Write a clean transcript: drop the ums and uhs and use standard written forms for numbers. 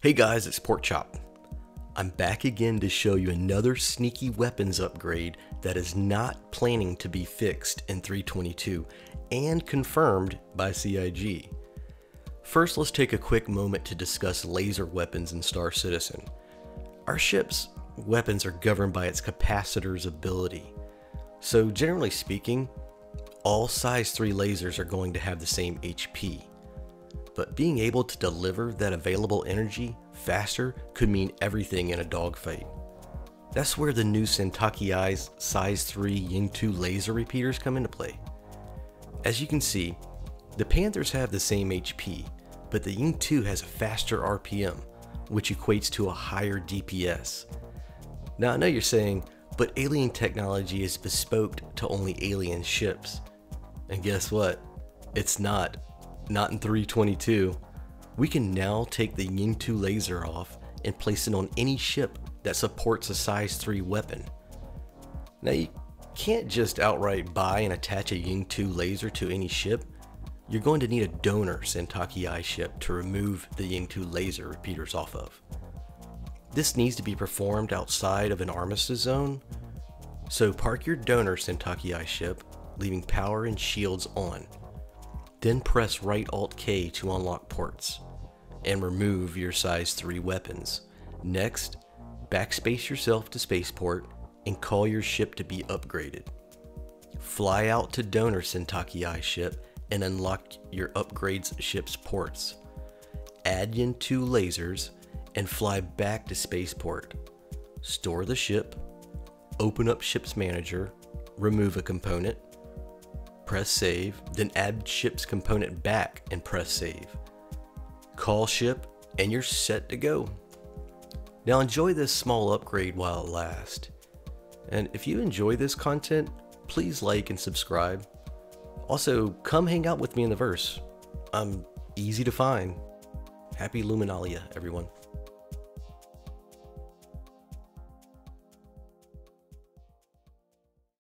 Hey guys, it's Porkchop. I'm back again to show you another sneaky weapons upgrade that is not planning to be fixed in 3.22 and confirmed by CIG. First, let's take a quick moment to discuss laser weapons in Star Citizen. Our ship's weapons are governed by its capacitor's ability. So generally speaking, all size 3 lasers are going to have the same HP. But being able to deliver that available energy faster could mean everything in a dogfight. That's where the new San'tok.yāi's size 3 Yeng'tu laser repeaters come into play. As you can see, the Panthers have the same HP, but the Yeng'tu has a faster RPM, which equates to a higher DPS. Now I know you're saying, but alien technology is bespoke to only alien ships. And guess what? It's not. Not in 3.22. We can now take the Yeng'tu laser off and place it on any ship that supports a size 3 weapon. Now you can't just outright buy and attach a Yeng'tu laser to any ship. You're going to need a donor San'tok.yāi ship to remove the Yeng'tu laser repeaters off of. This needs to be performed outside of an armistice zone. So park your donor San'tok.yāi ship, leaving power and shields on. Then press right Alt K to unlock ports and remove your size 3 weapons. Next, backspace yourself to spaceport and call your ship to be upgraded. Fly out to donor San'tok.yāi ship and unlock your upgrades ship's ports. Add Yeng'tu lasers and fly back to spaceport. Store the ship, open up ship's manager, remove a component, press save, then add ship's component back and press save. Call ship and you're set to go. Now enjoy this small upgrade while it lasts. And if you enjoy this content, please like and subscribe. Also, come hang out with me in the verse. I'm easy to find. Happy Luminalia, everyone.